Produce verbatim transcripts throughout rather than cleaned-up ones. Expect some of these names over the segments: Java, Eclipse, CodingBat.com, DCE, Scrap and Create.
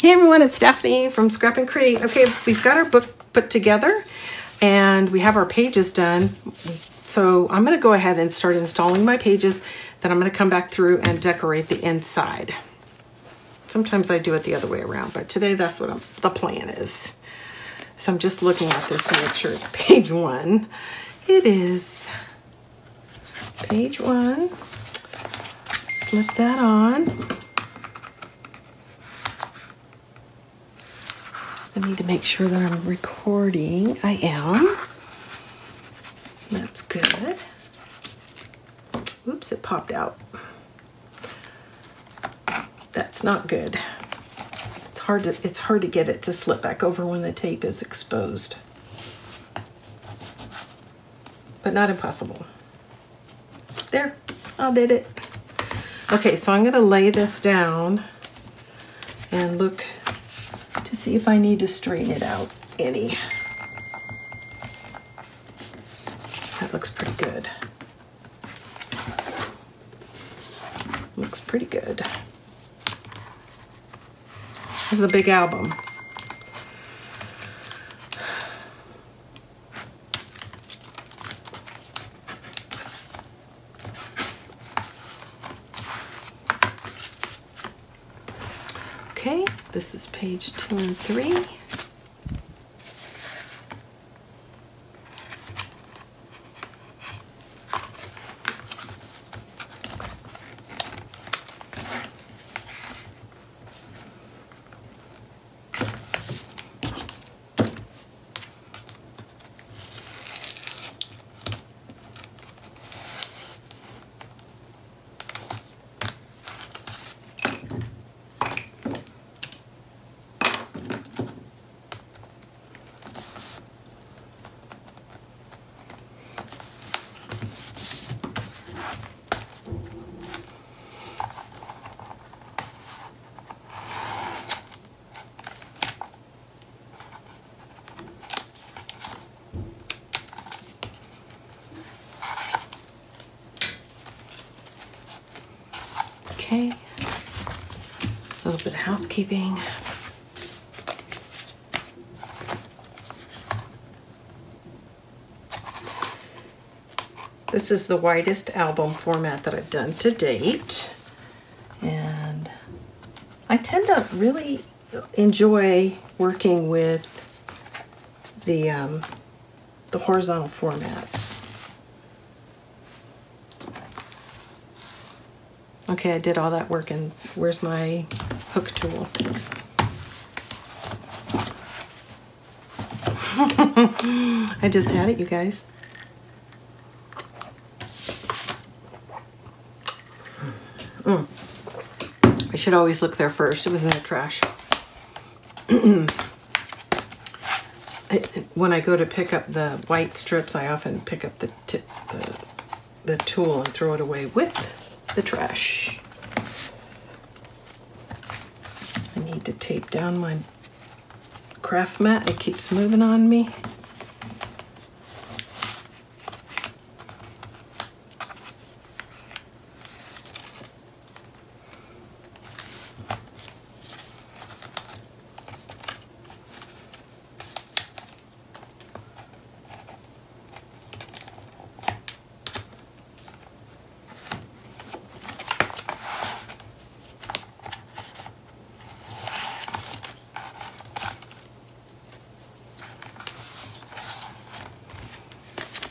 Hey everyone, it's Stephanie from Scrap and Create. Okay, we've got our book put together and we have our pages done. So I'm gonna go ahead and start installing my pages. Then I'm gonna come back through and decorate the inside. Sometimes I do it the other way around, but today that's what I'm, the plan is. So I'm just looking at this to make sure it's page one. It is page one. Slip that on. I need to make sure that I'm recording. I am. That's good. Oops, it popped out. That's not good. It's hard to, it's hard to get it to slip back over when the tape is exposed. But not impossible. There, I did it. Okay, so I'm gonna lay this down and look to see if I need to straighten it out any. That looks pretty good. Looks pretty good. This is a big album. Okay, this is page two and three. Okay, a little bit of housekeeping. This is the widest album format that I've done to date. And I tend to really enjoy working with the, um, the horizontal formats. Okay, I did all that work, and where's my hook tool? I just had it, you guys. Mm. I should always look there first. It was in the trash. When I go to pick up the white strips, I often pick up the, tip, the, the tool and throw it away with the trash. I need to tape down my craft mat. It keeps moving on me.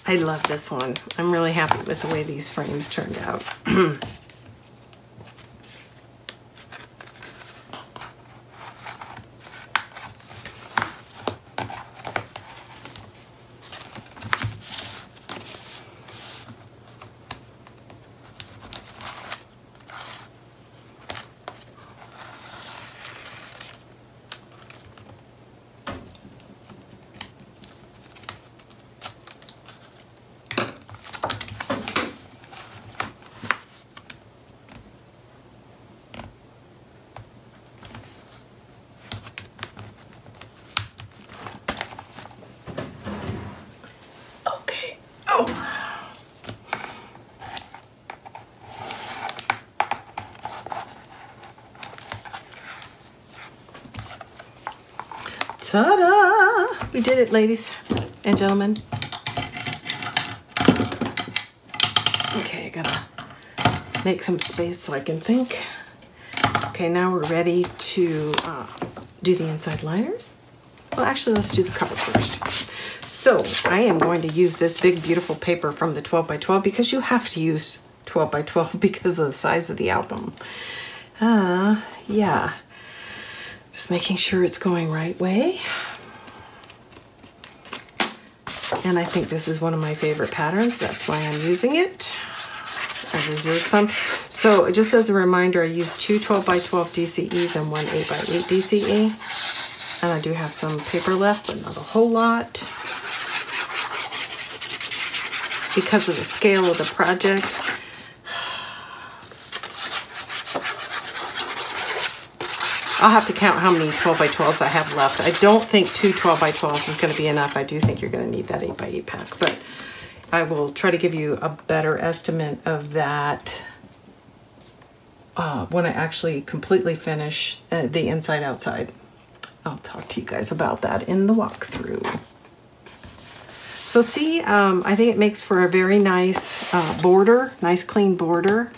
I love this one. I'm really happy with the way these frames turned out. Ta-da! We did it, ladies and gentlemen. Okay, I gotta make some space so I can think. Okay, now we're ready to uh, do the inside liners. Well, actually, let's do the cover first. So I am going to use this big, beautiful paper from the twelve by twelve because you have to use twelve by twelve because of the size of the album. Uh, yeah, just making sure it's going right way. And I think this is one of my favorite patterns. That's why I'm using it. I reserved some. So just as a reminder, I used two twelve by twelve D C Es and one eight by eight D C E. And I do have some paper left, but not a whole lot. Because of the scale of the project. I'll have to count how many twelve by twelves I have left. I don't think two twelve by twelves is going to be enough. I do think you're going to need that eight by eight pack, but I will try to give you a better estimate of that uh, when I actually completely finish uh, the inside outside. I'll talk to you guys about that in the walkthrough. So see, um, I think it makes for a very nice uh, border, nice clean border.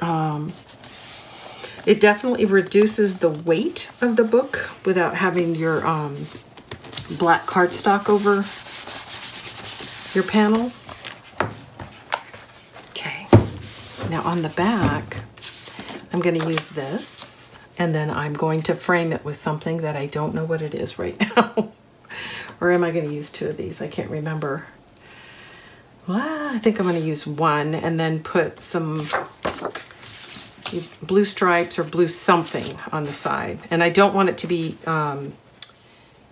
Um, It definitely reduces the weight of the book without having your um, black cardstock over your panel. Okay, now on the back, I'm going to use this, and then I'm going to frame it with something that I don't know what it is right now. Or am I going to use two of these? I can't remember. Well, I think I'm going to use one and then put some blue stripes or blue something on the side. And I don't want it to be um,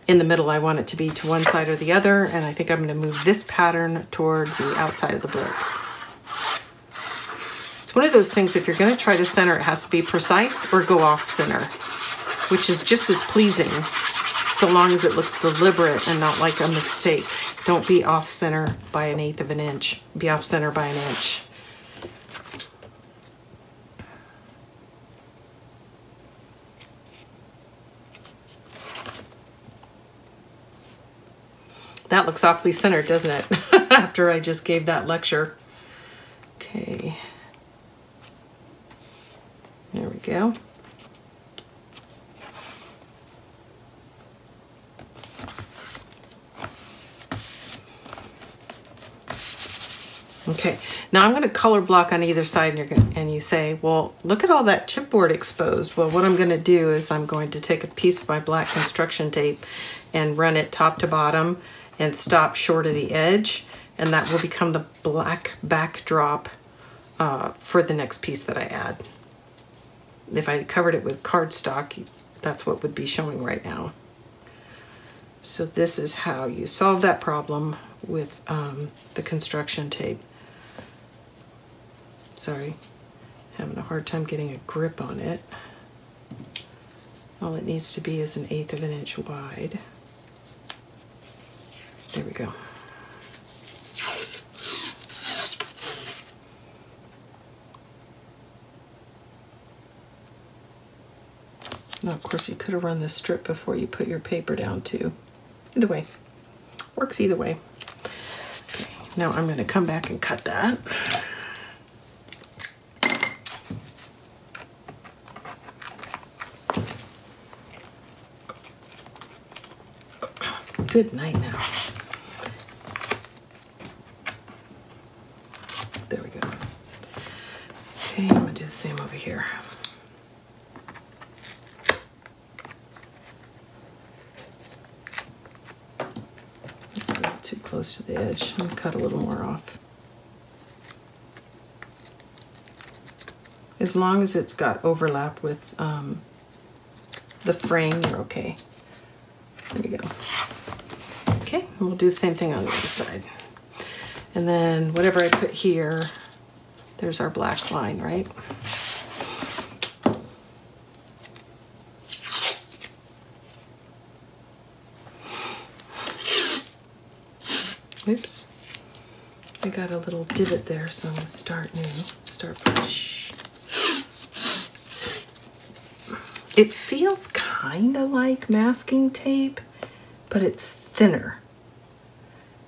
in the middle. I want it to be to one side or the other. And I think I'm going to move this pattern toward the outside of the book. It's one of those things, if you're going to try to center, it has to be precise or go off center, which is just as pleasing so long as it looks deliberate and not like a mistake. Don't be off center by an eighth of an inch. Be off center by an inch. That looks awfully centered, doesn't it? After I just gave that lecture. Okay. There we go. Okay, now I'm gonna color block on either side, and, you're gonna, and you say, well, look at all that chipboard exposed. Well, what I'm gonna do is I'm going to take a piece of my black construction tape and run it top to bottom and stop short of the edge, and that will become the black backdrop uh, for the next piece that I add. If I covered it with cardstock, that's what would be showing right now. So this is how you solve that problem with um, the construction tape. Sorry, having a hard time getting a grip on it. All it needs to be is an eighth of an inch wide. There we go. Now, of course, you could have run this strip before you put your paper down too. Either way, works either way. Okay, now I'm going to come back and cut that. Good night now. There we go. Okay, I'm gonna do the same over here. It's a little too close to the edge. I'm gonna cut a little more off. As long as it's got overlap with um, the frame, you're okay. There we go. Okay, and we'll do the same thing on the other side. And then whatever I put here, there's our black line, right? Oops, I got a little divot there, so I'm gonna start new, start fresh. It feels kind of like masking tape, but it's thinner.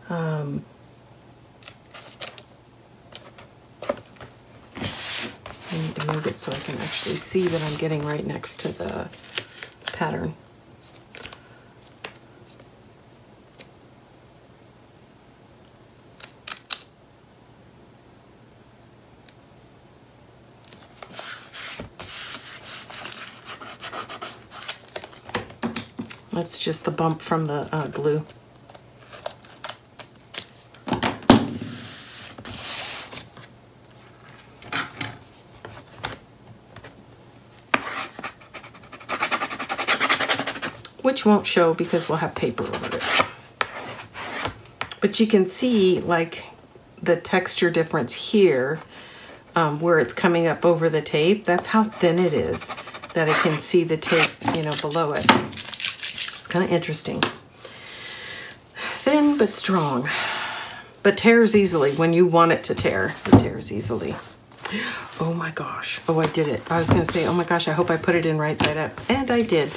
Um, I need to move it so I can actually see that I'm getting right next to the pattern. That's just the bump from the uh, glue. Which won't show because we'll have paper over it. But you can see like the texture difference here um, where it's coming up over the tape. That's how thin it is that it can see the tape, you know, below it. It's kind of interesting. Thin but strong, but tears easily when you want it to tear. It tears easily. Oh my gosh. Oh, I did it. I was going to say, oh my gosh, I hope I put it in right side up. And I did,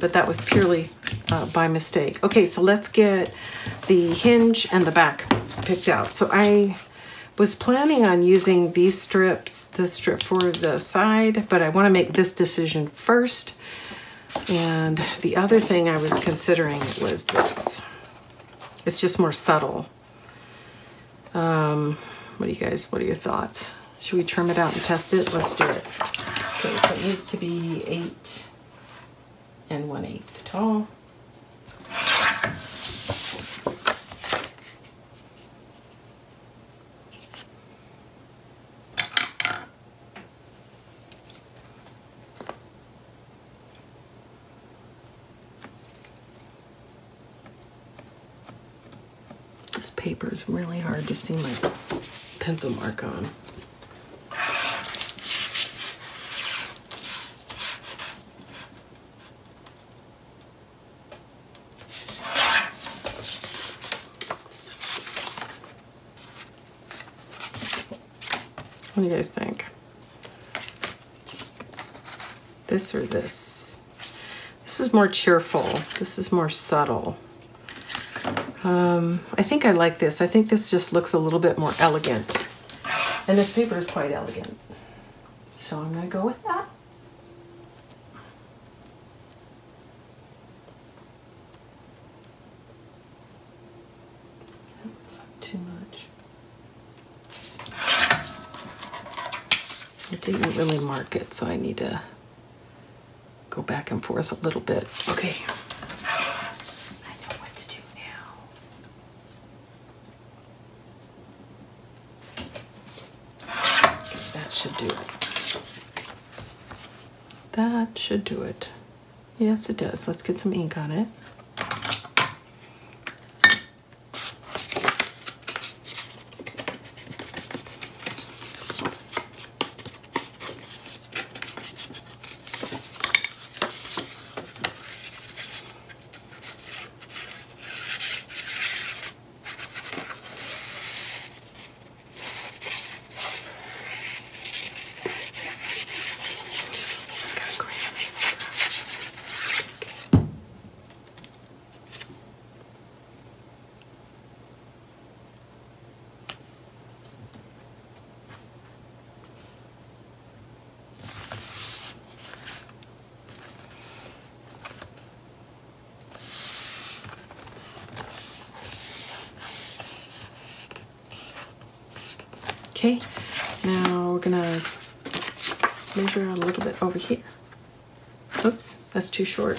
but that was purely uh, by mistake. Okay, so let's get the hinge and the back picked out. So I was planning on using these strips, this strip for the side, but I want to make this decision first. And the other thing I was considering was this. It's just more subtle. Um, what do you guys, what are your thoughts? Should we trim it out and test it? Let's do it. Okay, so it needs to be eight and one eighth tall. This paper is really hard to see my pencil mark on. What do you guys think? This or this? This is more cheerful. This is more subtle. Um, I think I like this. I think this just looks a little bit more elegant. And this paper is quite elegant. So I'm gonna go with that. That looks like too much. I didn't really mark it, so I need to go back and forth a little bit. Okay. I know what to do now. That should do it. That should do it. Yes, it does. Let's get some ink on it. Okay, now we're gonna measure out a little bit over here. Oops, that's too short.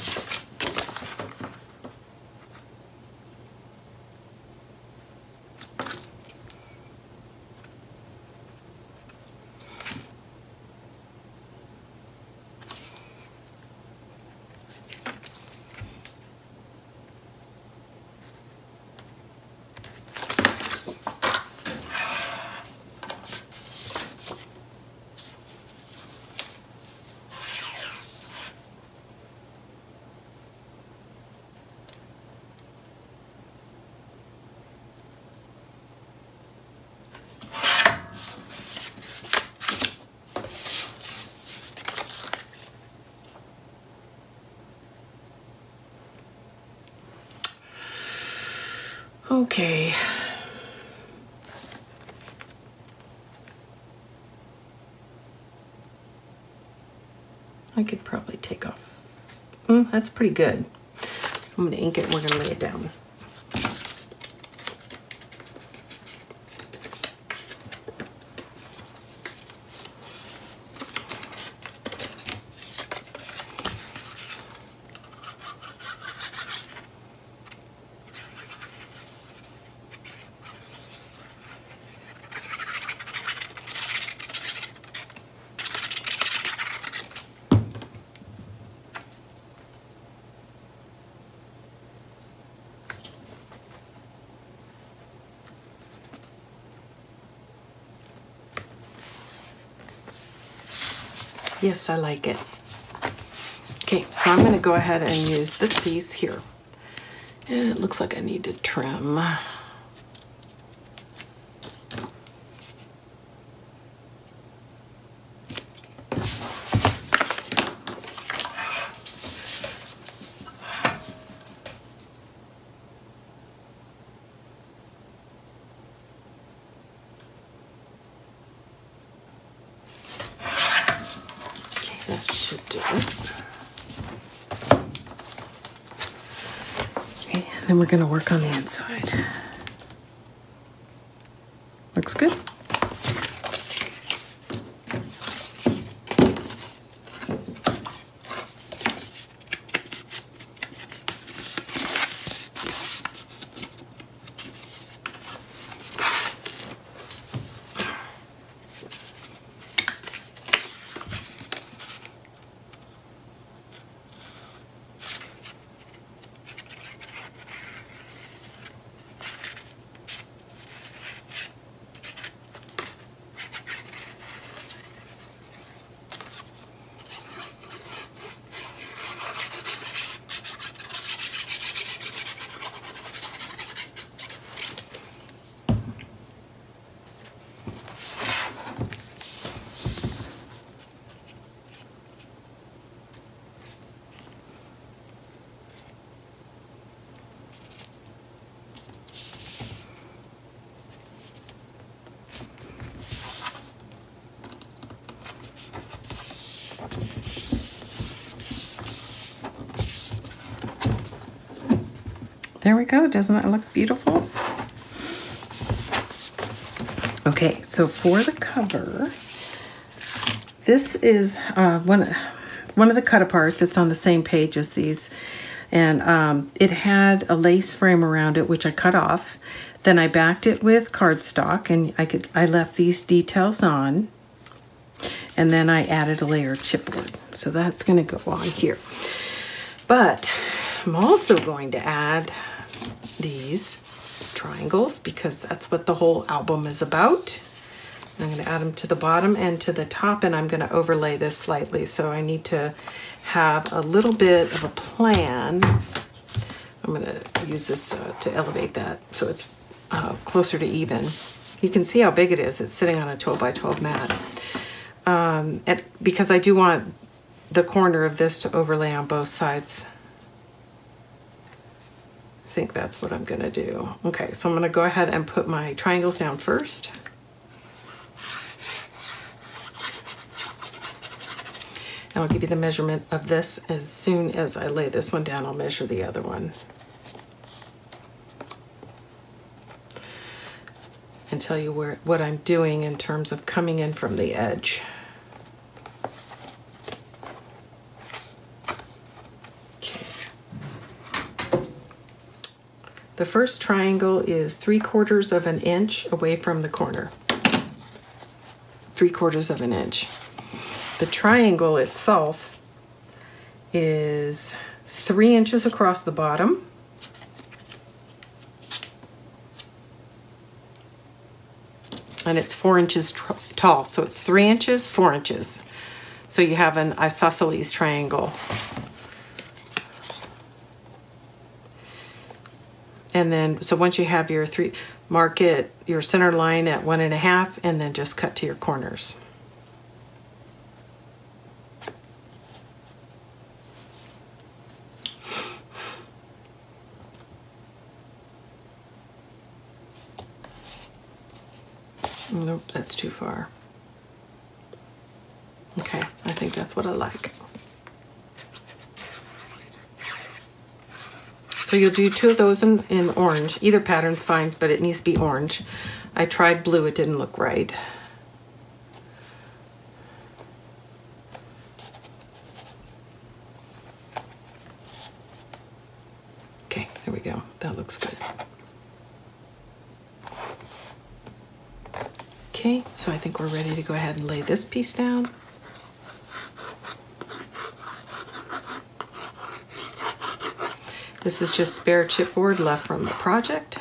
Okay. I could probably take off. Mm, that's pretty good. I'm gonna ink it and we're gonna lay it down. Yes, I like it. Okay, so I'm gonna go ahead and use this piece here. It looks like I need to trim. And we're gonna work on the inside. Looks good. There we go, doesn't that look beautiful? Okay, so for the cover, this is uh, one, one of the cut-aparts. It's on the same page as these. And um, it had a lace frame around it, which I cut off. Then I backed it with cardstock, and I, could, I left these details on. And then I added a layer of chipboard. So that's gonna go on here. But I'm also going to add these triangles because that's what the whole album is about. I'm going to add them to the bottom and to the top, and I'm going to overlay this slightly. So I need to have a little bit of a plan. I'm going to use this uh, to elevate that so it's uh, closer to even. You can see how big it is. It's sitting on a twelve by twelve mat. Um, and because I do want the corner of this to overlay on both sides. I think that's what I'm gonna do. Okay, so I'm gonna go ahead and put my triangles down first. And I'll give you the measurement of this. As soon as I lay this one down, I'll measure the other one. And tell you where what I'm doing in terms of coming in from the edge. The first triangle is three quarters of an inch away from the corner. Three quarters of an inch. The triangle itself is three inches across the bottom, and it's four inches tall. So it's three inches, four inches. So you have an isosceles triangle. And then, so once you have your three, mark it, your center line at one and a half, and then just cut to your corners. Nope, that's too far. Okay, I think that's what I like. So you'll do two of those in, in orange. Either pattern's fine, but it needs to be orange. I tried blue, it didn't look right. Okay, there we go. That looks good. Okay, so I think we're ready to go ahead and lay this piece down. This is just spare chipboard left from the project.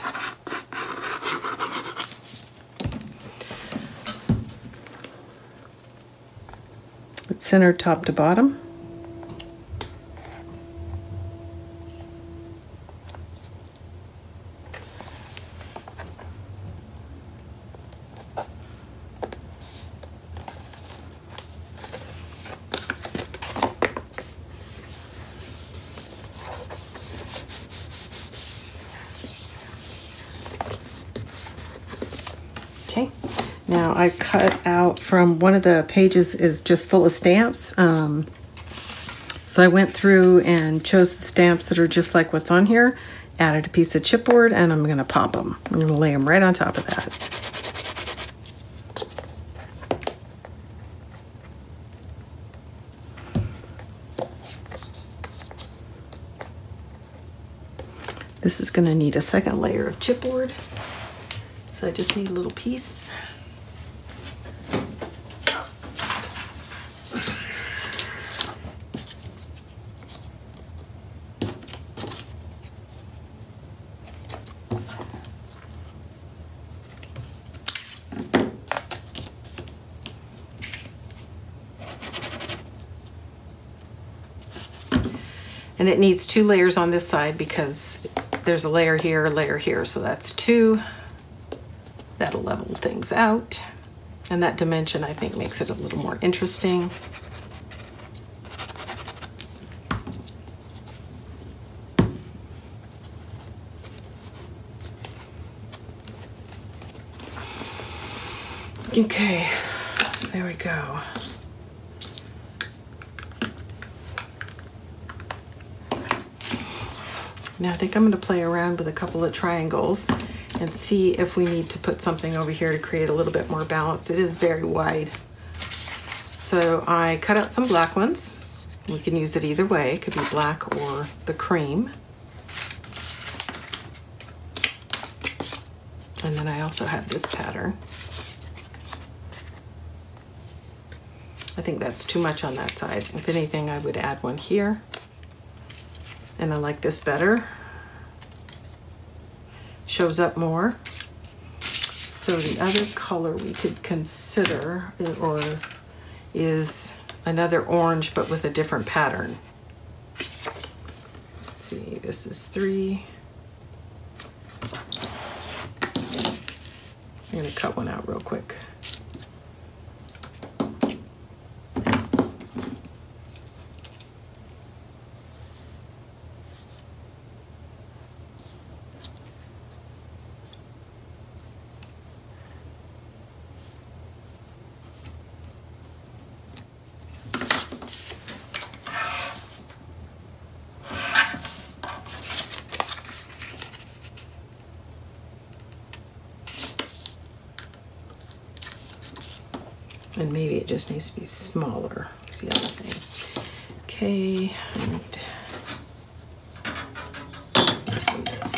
It's centered top to bottom. Now I cut out from one of the pages is just full of stamps. Um, so I went through and chose the stamps that are just like what's on here, added a piece of chipboard, and I'm gonna pop them. I'm gonna lay them right on top of that. This is gonna need a second layer of chipboard. So I just need a little piece. And it needs two layers on this side because there's a layer here, a layer here. So that's two. That'll level things out. And that dimension, I think, makes it a little more interesting. Okay, there we go. Now I think I'm gonna play around with a couple of triangles and see if we need to put something over here to create a little bit more balance. It is very wide. So I cut out some black ones. We can use it either way. It could be black or the cream. And then I also have this pattern. I think that's too much on that side. If anything, I would add one here. And I like this better. Shows up more. So the other color we could consider or is another orange, but with a different pattern. Let's see, this is three. I'm gonna cut one out real quick. And maybe it just needs to be smaller. That's the other thing. Okay, I need this and this.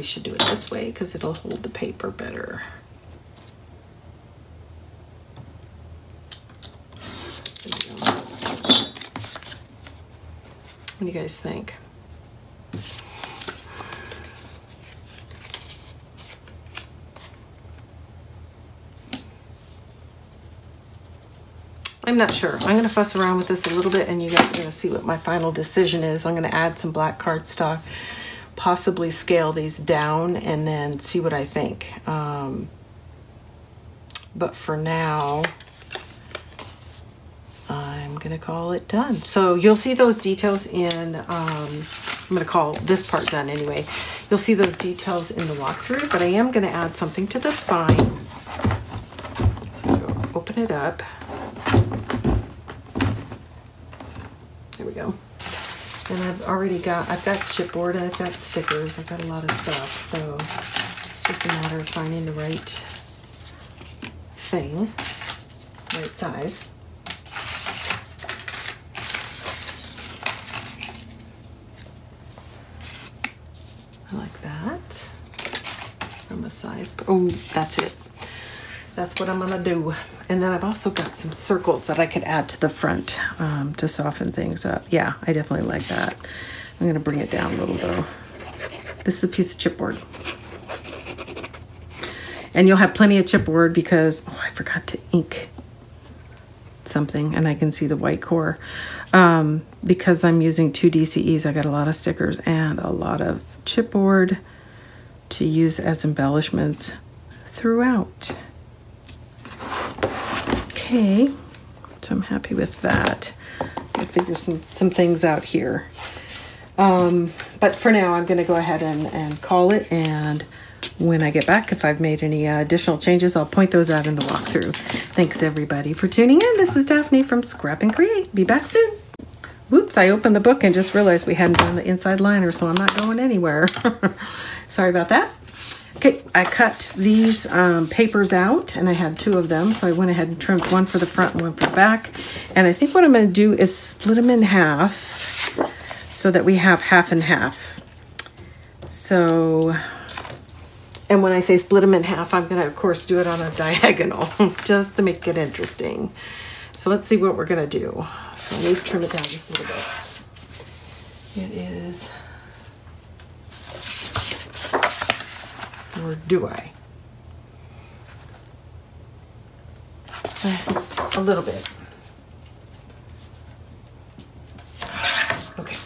Should do it this way because it'll hold the paper better. What do you guys think? I'm not sure. I'm going to fuss around with this a little bit and you guys are going to see what my final decision is. I'm going to add some black cardstock. possibly scale these down and then see what I think. Um, but for now, I'm gonna call it done. So you'll see those details in, um, I'm gonna call this part done anyway. You'll see those details in the walkthrough, but I am gonna add something to the spine. So open it up. There we go. And I've already got, I've got chipboard, I've got stickers, I've got a lot of stuff. So it's just a matter of finding the right thing, right size. I like that from a size, oh, that's it. That's what I'm gonna do. And then I've also got some circles that I could add to the front um, to soften things up. Yeah, I definitely like that. I'm gonna bring it down a little though. This is a piece of chipboard. And you'll have plenty of chipboard because, oh, I forgot to ink something and I can see the white core. Um, because I'm using two D C Es, I got a lot of stickers and a lot of chipboard to use as embellishments throughout. Okay, so I'm happy with that. I'll figure some, some things out here. Um, but for now, I'm gonna go ahead and, and call it, and when I get back, if I've made any uh, additional changes, I'll point those out in the walkthrough. Thanks everybody for tuning in. This is Daphne from Scrap and Create. Be back soon. Whoops, I opened the book and just realized we hadn't done the inside liner, so I'm not going anywhere. Sorry about that. Okay, I cut these um, papers out, and I had two of them, so I went ahead and trimmed one for the front and one for the back. And I think what I'm gonna do is split them in half so that we have half and half. So, and when I say split them in half, I'm gonna, of course, do it on a diagonal just to make it interesting. So let's see what we're gonna do. So let me trim it down just a little bit. It is, or do I? It's a little bit. Okay.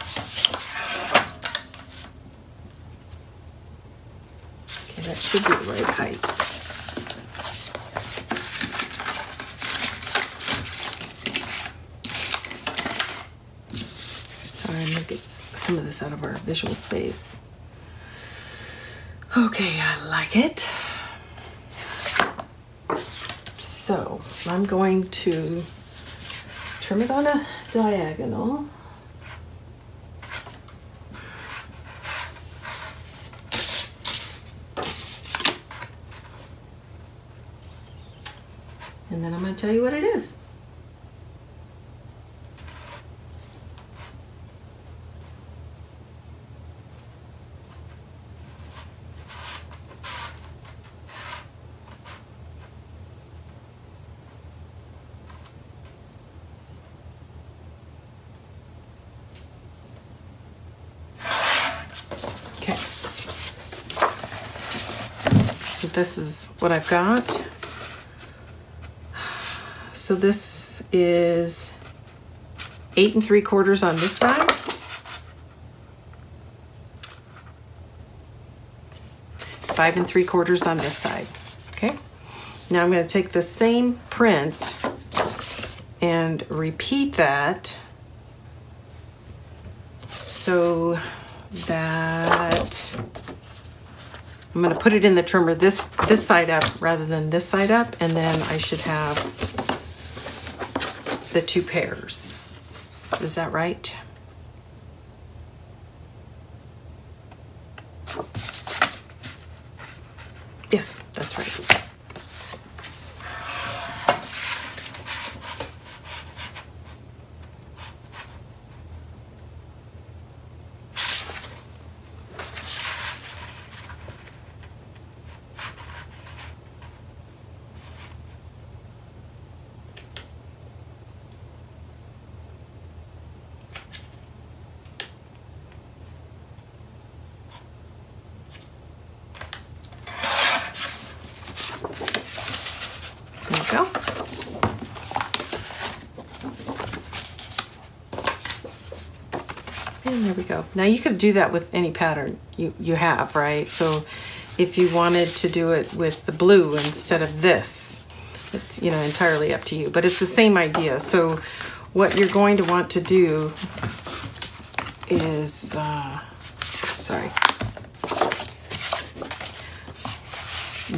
Okay, that should be the right height. Some of this out of our visual space. Okay, I like it. So I'm going to trim it on a diagonal. And then I'm going to tell you what it is. This is what I've got. So this is eight and three quarters on this side. Five and three quarters on this side. Okay. Now I'm going to take the same print and repeat that so that I'm gonna put it in the trimmer this, this side up rather than this side up, and then I should have the two pairs. Is that right? Yes, that's right. and there we go. Now you could do that with any pattern you, you have, right? So if you wanted to do it with the blue instead of this, it's, you know, entirely up to you, but it's the same idea. So what you're going to want to do is, uh, sorry,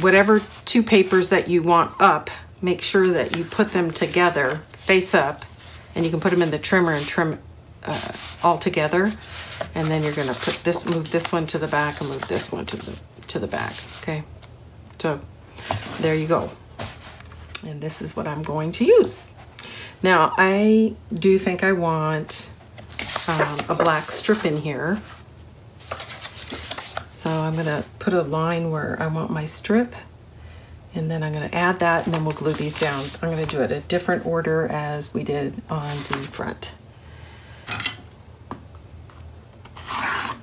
whatever two papers that you want up, make sure that you put them together face up, and you can put them in the trimmer and trim uh, all together. And then you're going to put this, move this one to the back, and move this one to the to the back. Okay, so there you go. And this is what I'm going to use. Now I do think I want um, a black strip in here, so I'm going to put a line where I want my strip. And then I'm going to add that, and then we'll glue these down. I'm going to do it a different order as we did on the front.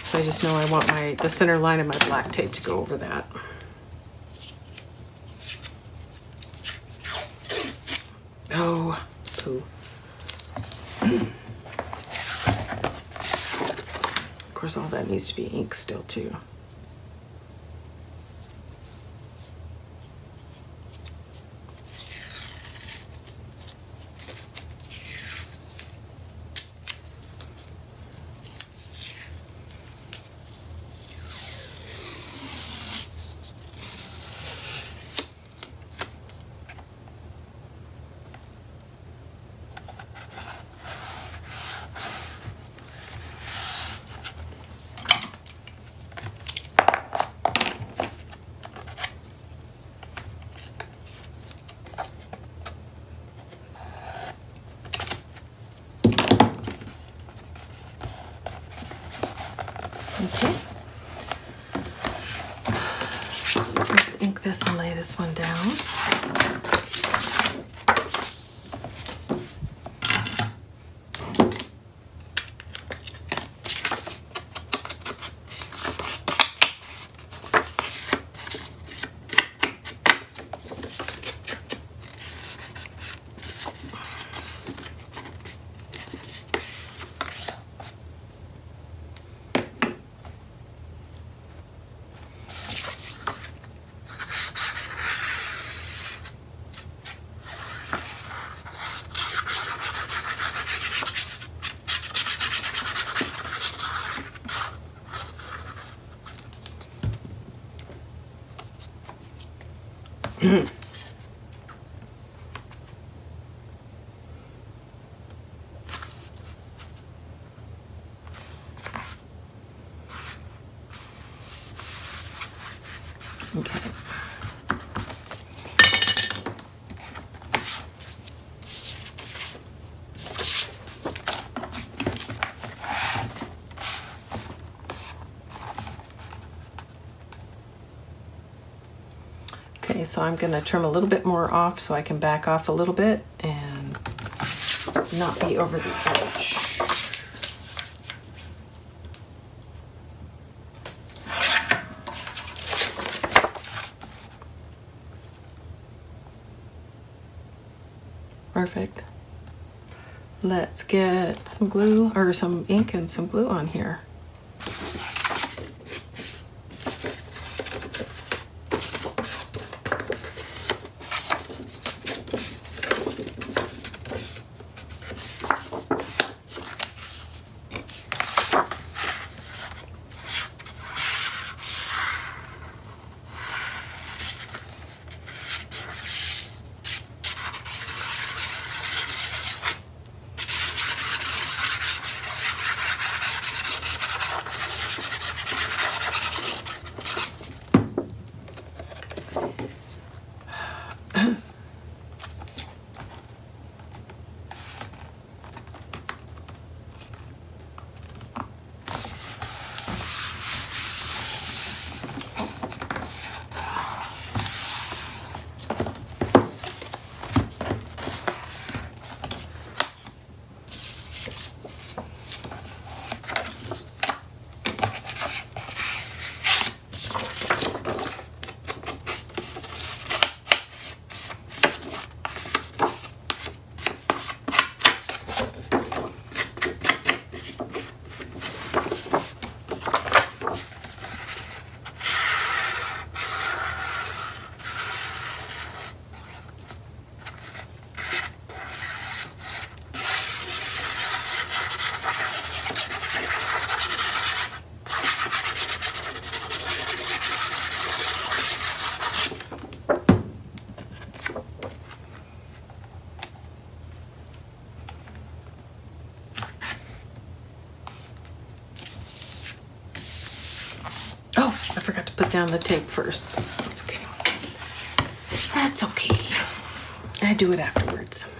So I just know I want my the center line of my black tape to go over that. Oh, poo. Of course, all that needs to be ink still too. Okay, so let's ink this and lay this one down. Okay. Okay, so I'm going to trim a little bit more off so I can back off a little bit and not be over the edge. Perfect. Let's get some glue or some ink and some glue on here. forgot to put down the tape first. That's okay. That's okay. I do it afterwards.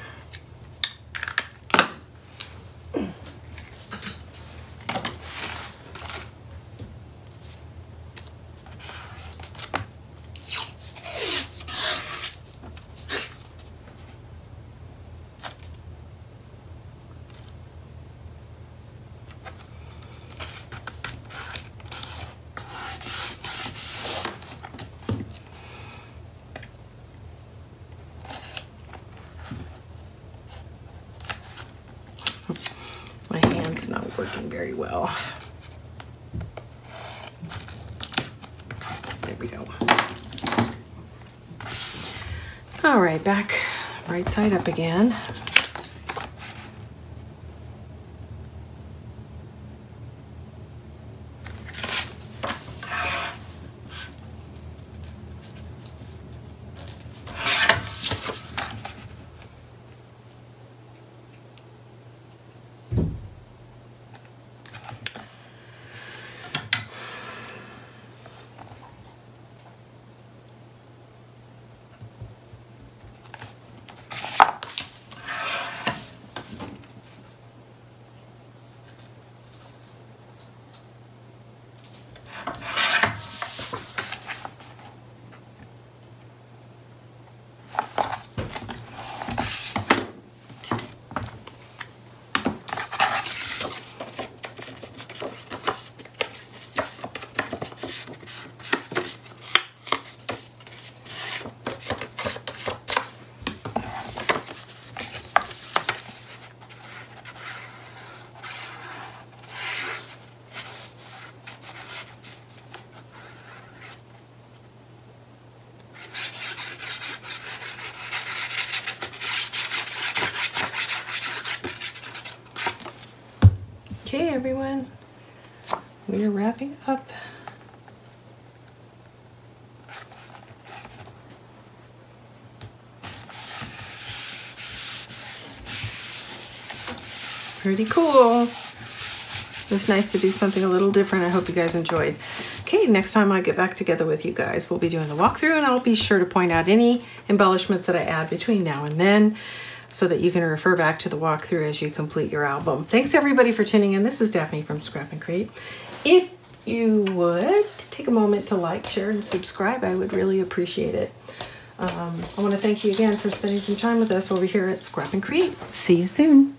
Working very well. There we go. All right, back right side up again. Okay, everyone, we are wrapping up. Pretty cool. It was nice to do something a little different. I hope you guys enjoyed. Okay, next time I get back together with you guys, we'll be doing the walkthrough, and I'll be sure to point out any embellishments that I add between now and then, so that you can refer back to the walkthrough as you complete your album. Thanks everybody for tuning in. This is Daphne from Scrap and Create. If you would take a moment to like, share, and subscribe, I would really appreciate it. Um, I want to thank you again for spending some time with us over here at Scrap and Create. See you soon.